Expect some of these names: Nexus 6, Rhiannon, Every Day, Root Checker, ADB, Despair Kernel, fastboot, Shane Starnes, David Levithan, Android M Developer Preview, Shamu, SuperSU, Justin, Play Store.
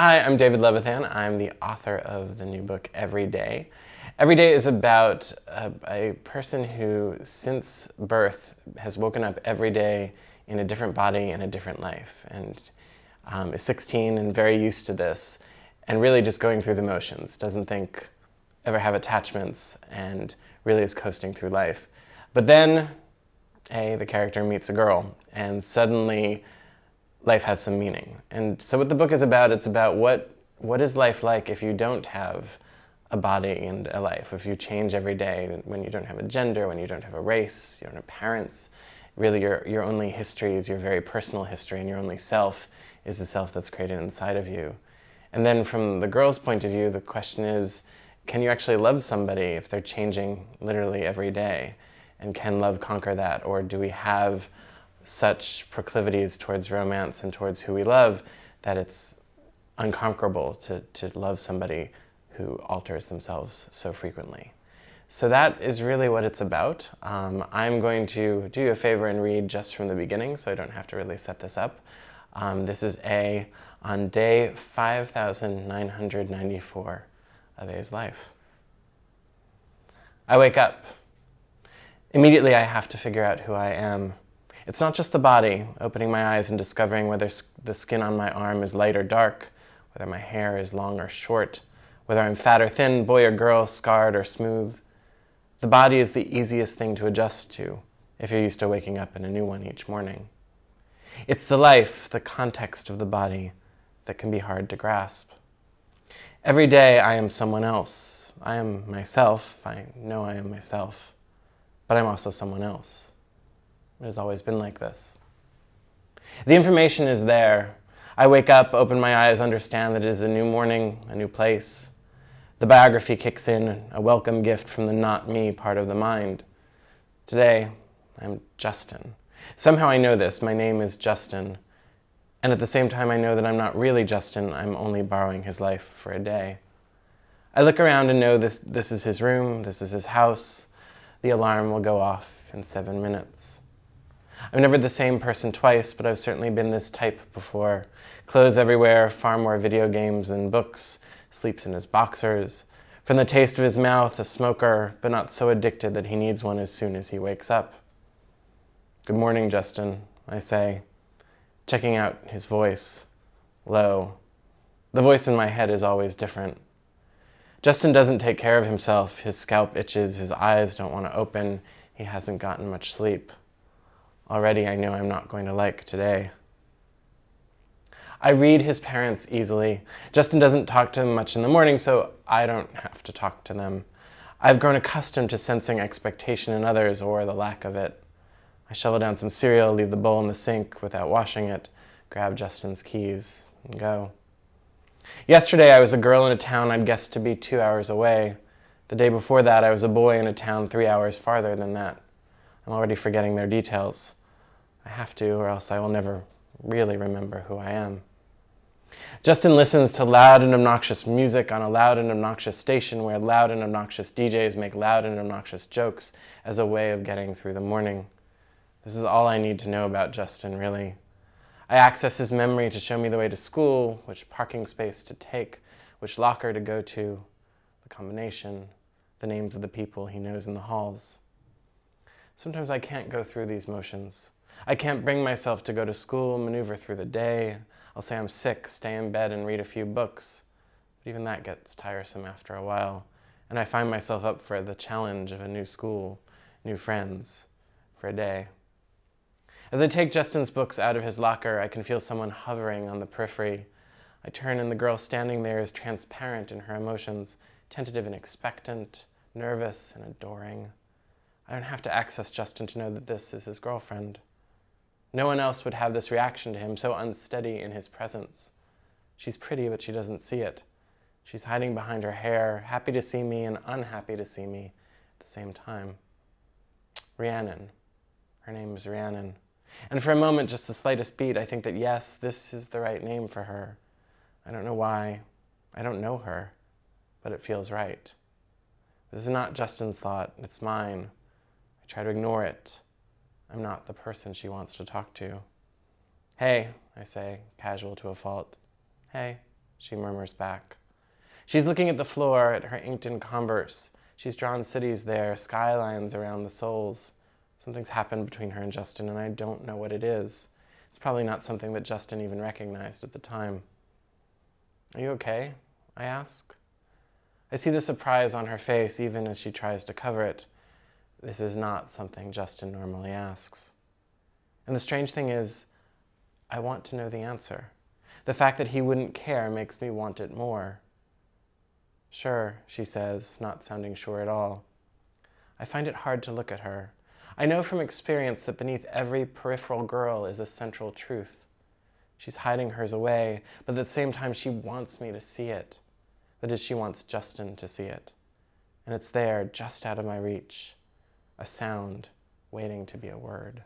Hi, I'm David Levithan. I'm the author of the new book, Every Day. Every Day is about a person who, since birth, has woken up every day in a different body and a different life, and is 16 and very used to this, and really just going through the motions, doesn't think, ever have attachments, and really is coasting through life. But then, the character meets a girl, and suddenly life has some meaning. And so what the book is about, it's about what is life like if you don't have a body and a life, if you change every day, when you don't have a gender, when you don't have a race, you don't have parents. Really your only history is your very personal history, and your only self is the self that's created inside of you. And then from the girl's point of view, the question is, can you actually love somebody if they're changing literally every day? And can love conquer that? Or do we have such proclivities towards romance and towards who we love that it's unconquerable to love somebody who alters themselves so frequently? So that is really what it's about. I'm going to do you a favor and read just from the beginning so I don't have to really set this up. This is A on day 5,994 of A's life. I wake up. Immediately I have to figure out who I am. It's not just the body, opening my eyes and discovering whether the skin on my arm is light or dark, whether my hair is long or short, whether I'm fat or thin, boy or girl, scarred or smooth. The body is the easiest thing to adjust to if you're used to waking up in a new one each morning. It's the life, the context of the body, that can be hard to grasp. Every day I am someone else. I am myself. I know I am myself. But I'm also someone else. It has always been like this. The information is there. I wake up, open my eyes, understand that it is a new morning, a new place. The biography kicks in, a welcome gift from the not me part of the mind. Today, I'm Justin. Somehow I know this, my name is Justin. And at the same time I know that I'm not really Justin, I'm only borrowing his life for a day. I look around and know this is his room, this is his house. The alarm will go off in 7 minutes. I'm never the same person twice, but I've certainly been this type before. Clothes everywhere, far more video games than books, sleeps in his boxers. From the taste of his mouth, a smoker, but not so addicted that he needs one as soon as he wakes up. Good morning, Justin, I say, checking out his voice, low. The voice in my head is always different. Justin doesn't take care of himself. His scalp itches, his eyes don't want to open. He hasn't gotten much sleep. Already I know I'm not going to like today. I read his parents easily. Justin doesn't talk to them much in the morning, so I don't have to talk to them. I've grown accustomed to sensing expectation in others or the lack of it. I shovel down some cereal, leave the bowl in the sink without washing it, grab Justin's keys, and go. Yesterday, I was a girl in a town I'd guessed to be 2 hours away. The day before that, I was a boy in a town 3 hours farther than that. I'm already forgetting their details. I have to, or else I will never really remember who I am. Justin listens to loud and obnoxious music on a loud and obnoxious station where loud and obnoxious DJs make loud and obnoxious jokes as a way of getting through the morning. This is all I need to know about Justin, really. I access his memory to show me the way to school, which parking space to take, which locker to go to, the combination, the names of the people he knows in the halls. Sometimes I can't go through these motions. I can't bring myself to go to school, maneuver through the day. I'll say I'm sick, stay in bed, and read a few books. But even that gets tiresome after a while, and I find myself up for the challenge of a new school, new friends, for a day. As I take Justin's books out of his locker, I can feel someone hovering on the periphery. I turn, and the girl standing there is transparent in her emotions, tentative and expectant, nervous and adoring. I don't have to access Justin to know that this is his girlfriend. No one else would have this reaction to him, so unsteady in his presence. She's pretty, but she doesn't see it. She's hiding behind her hair, happy to see me and unhappy to see me at the same time. Rhiannon. Her name is Rhiannon. And for a moment, just the slightest beat, I think that, yes, this is the right name for her. I don't know why. I don't know her, but it feels right. This is not Justin's thought. It's mine. I try to ignore it. I'm not the person she wants to talk to. Hey, I say, casual to a fault. Hey. she murmurs back. She's looking at the floor at her inked-in Converse. She's drawn cities there, skylines around the soles. Something's happened between her and Justin, and I don't know what it is. It's probably not something that Justin even recognized at the time. "Are you okay?" I ask. I see the surprise on her face even as she tries to cover it. This is not something Justin normally asks. And the strange thing is, I want to know the answer. The fact that he wouldn't care makes me want it more. "Sure," she says, not sounding sure at all. I find it hard to look at her. I know from experience that beneath every peripheral girl is a central truth. She's hiding hers away, but at the same time she wants me to see it. That is, she wants Justin to see it. And it's there, just out of my reach. A sound waiting to be a word.